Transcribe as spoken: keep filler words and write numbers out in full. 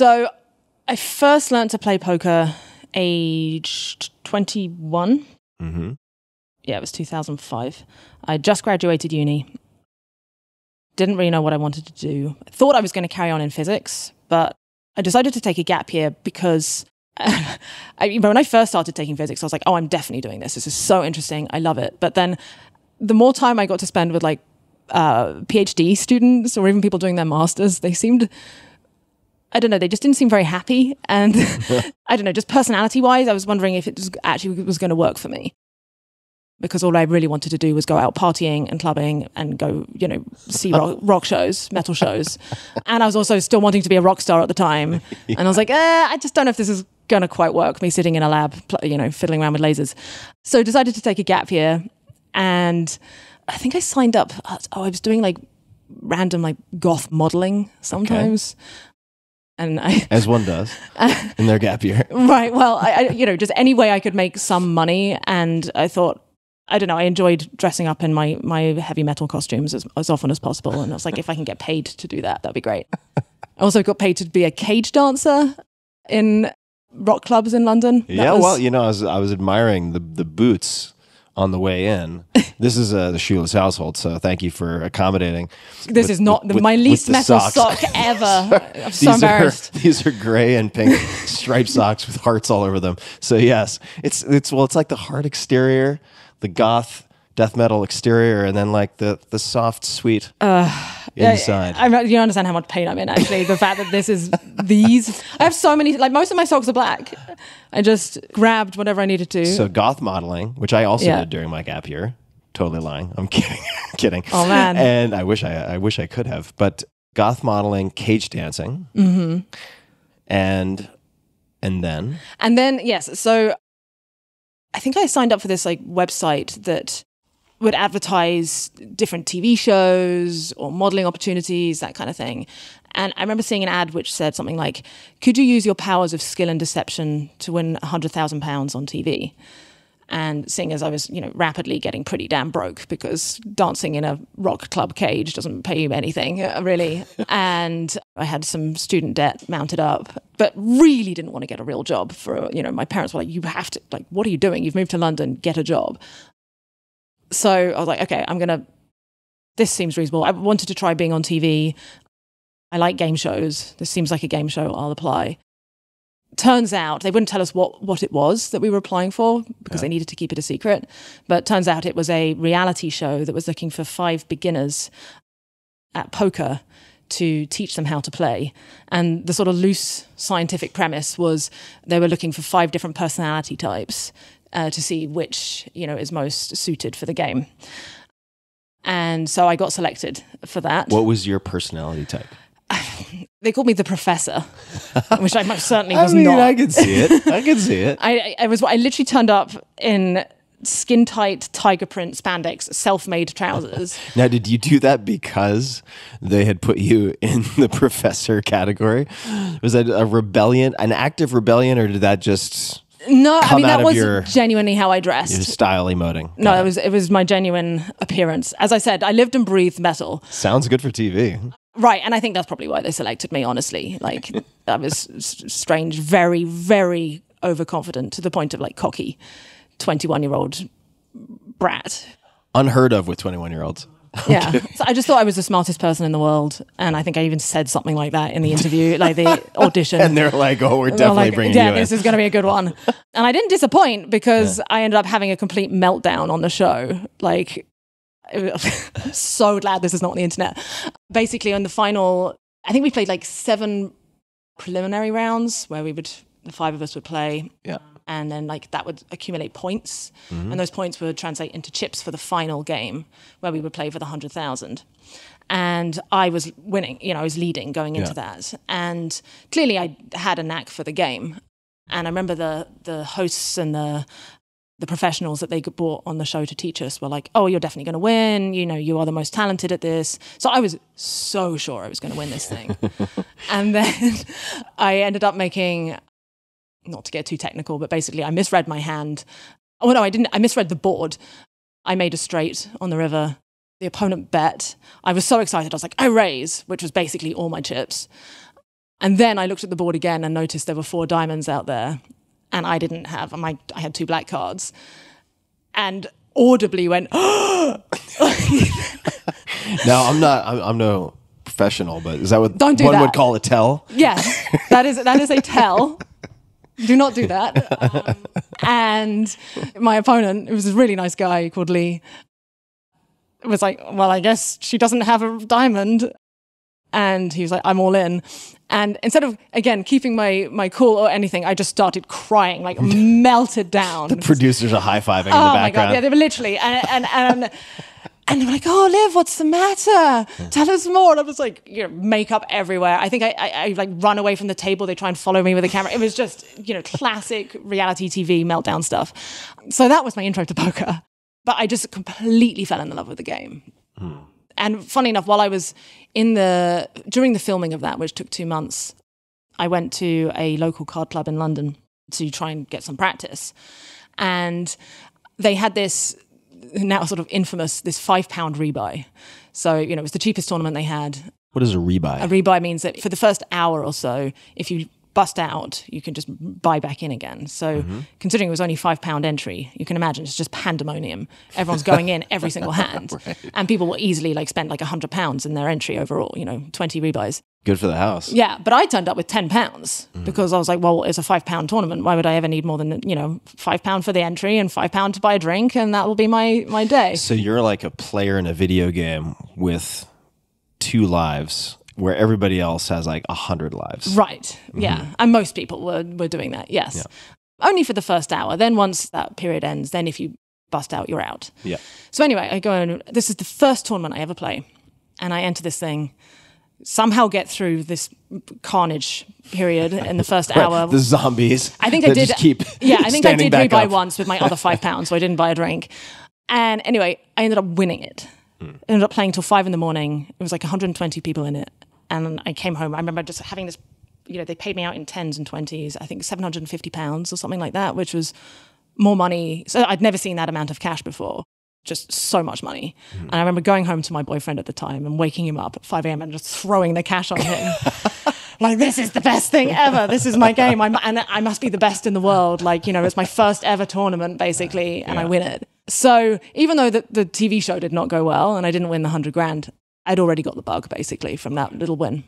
So I first learned to play poker aged twenty-one. Mm-hmm. Yeah, it was two thousand five. I just graduated uni. Didn't really know what I wanted to do. I thought I was going to carry on in physics, but I decided to take a gap year because I, when I first started taking physics, I was like, oh, I'm definitely doing this. This is so interesting. I love it. But then the more time I got to spend with like uh, PhD students or even people doing their masters, they seemed, I don't know, they just didn't seem very happy. And I don't know, just personality wise, I was wondering if it was actually was going to work for me. Because all I really wanted to do was go out partying and clubbing and go, you know, see rock, rock shows, metal shows. And I was also still wanting to be a rock star at the time. Yeah. And I was like, eh, I just don't know if this is going to quite work, me sitting in a lab, you know, fiddling around with lasers. So I decided to take a gap year. And I think I signed up. Oh, I was doing like random like goth modeling sometimes. Okay. And I, as one does uh, in their gap year. Right. Well, I, I, you know, just any way I could make some money. And I thought, I don't know, I enjoyed dressing up in my, my heavy metal costumes as, as often as possible. And I was like, if I can get paid to do that, that'd be great. I also got paid to be a cage dancer in rock clubs in London. That yeah, was... well, you know, I was, I was admiring the, the boots on the way in. This is uh, the shoeless household, so thank you for accommodating. This with, is not with, my least metal socks. sock ever. I'm so these embarrassed. Are, these are gray and pink striped socks with hearts all over them. So yes, it's it's well, it's like the hard exterior, the goth death metal exterior, and then like the the soft sweet uh, inside. I, I, you don't understand how much pain I'm in. Actually, the fact that this is these. I have so many. Like most of my socks are black. I just grabbed whatever I needed to. So goth modeling, which I also yeah. did during my gap year. Totally lying. I'm kidding. kidding. Oh man. And I wish I I wish I could have. But goth modeling, cage dancing, mm-hmm. and and then and then yes. So I think I signed up for this like website that would advertise different T V shows or modeling opportunities, that kind of thing. And I remember seeing an ad which said something like, could you use your powers of skill and deception to win one hundred thousand pounds on T V? And seeing as I was, you know, rapidly getting pretty damn broke because dancing in a rock club cage doesn't pay you anything, really. And I had some student debt mounted up, but really didn't want to get a real job for, you know, my parents were like, you have to, like, what are you doing? You've moved to London, get a job. So I was like, okay, I'm going to, this seems reasonable. I wanted to try being on T V. I like game shows. This seems like a game show. I'll apply. Turns out they wouldn't tell us what, what it was that we were applying for because yeah. they needed to keep it a secret. But turns out it was a reality show that was looking for five beginners at poker to teach them how to play. And the sort of loose scientific premise was they were looking for five different personality types uh, to see which, you know, is most suited for the game. And so I got selected for that. What was your personality type? They called me the professor, which I most certainly was I mean, not. I can see it. I can see it. I, I was. I literally turned up in skin-tight, tiger print spandex, self-made trousers. Now, did you do that because they had put you in the professor category? Was that a rebellion, an act of rebellion, or did that just no? Come I mean, that was your, genuinely how I dressed. Your style emoting. No, Got it was. It was my genuine appearance. As I said, I lived and breathed metal. Sounds good for T V. Right, and I think that's probably why they selected me, honestly. Like, I was strange, very, very overconfident to the point of, like, cocky twenty-one-year-old brat. Unheard of with twenty-one-year-olds. Yeah, so I just thought I was the smartest person in the world, and I think I even said something like that in the interview, like the audition. And they're like, oh, we're definitely like, bringing yeah, you in. Yeah, this is going to be a good one. And I didn't disappoint because yeah. I ended up having a complete meltdown on the show, like... I'm so glad this is not on the internet. Basically, on the final, I think we played like seven preliminary rounds where we would, the five of us would play. Yeah. And then like that would accumulate points. Mm-hmm. And those points would translate into chips for the final game where we would play for the one hundred thousand. And I was winning, you know, I was leading going into yeah. that. And clearly I had a knack for the game. And I remember the the hosts and the... the professionals that they brought on the show to teach us were like, oh, you're definitely going to win. You know, you are the most talented at this. So I was so sure I was going to win this thing. And then I ended up making, not to get too technical, but basically I misread my hand. Oh, no, I didn't. I misread the board. I made a straight on the river. The opponent bet. I was so excited. I was like, I raise, which was basically all my chips. And then I looked at the board again and noticed there were four diamonds out there, and I didn't have, I had two black cards, and audibly went, oh! Now, I'm not, I'm, I'm no professional, but is that what Don't do one that. would call a tell? Yes, that is, that is a tell. Do not do that. Um, and my opponent, who was a really nice guy called Lee, was like, well, I guess she doesn't have a diamond. And he was like, I'm all in. And instead of, again, keeping my, my cool or anything, I just started crying, like melted down. The producers are high-fiving oh in the background. Oh my God, yeah, they were literally. And, and, and, and they were like, oh, Liv, what's the matter? Tell us more. And I was like, you know, makeup everywhere. I think I, I, I like run away from the table. They try and follow me with a camera. It was just, you know, classic reality T V meltdown stuff. So that was my intro to poker. But I just completely fell in love with the game. Hmm. And funny enough, while I was in the, during the filming of that, which took two months, I went to a local card club in London to try and get some practice. And they had this now sort of infamous, this five pound rebuy. So, you know, it was the cheapest tournament they had. What is a rebuy? A rebuy means that for the first hour or so, if you bust out, you can just buy back in again. So mm-hmm. considering it was only five pound entry, you can imagine it's just pandemonium. Everyone's going in every single hand. Right. And people will easily like spend like a hundred pounds in their entry overall, you know, twenty rebuys. Good for the house. Yeah. But I turned up with ten pounds mm-hmm. because I was like, well, it's a five pound tournament. Why would I ever need more than, you know, five pound for the entry and five pound to buy a drink? And that will be my, my day. So you're like a player in a video game with two lives where everybody else has like a hundred lives. Right, yeah. Mm-hmm. And most people were, were doing that, yes. Yeah. Only for the first hour. Then once that period ends, then if you bust out, you're out. Yeah. So anyway, I go and this is the first tournament I ever play. And I enter this thing, somehow get through this carnage period in the first right. hour. The zombies. I think I did. Keep yeah, I think I did rebuy up. once with my other five pounds, so I didn't buy a drink. And anyway, I ended up winning it. Mm. I ended up playing till five in the morning. It was like one hundred twenty people in it. And I came home. I remember just having this, you know, they paid me out in tens and twenties, I think seven hundred fifty pounds or something like that, which was more money. So I'd never seen that amount of cash before, just so much money. Mm. And I remember going home to my boyfriend at the time and waking him up at five a.m. and just throwing the cash on him. Like, this is the best thing ever. This is my game. I'm, and I must be the best in the world. Like, you know, it's my first ever tournament, basically, and yeah. I win it. So even though the, the T V show did not go well and I didn't win the hundred grand, I'd already got the bug, basically, from that little win.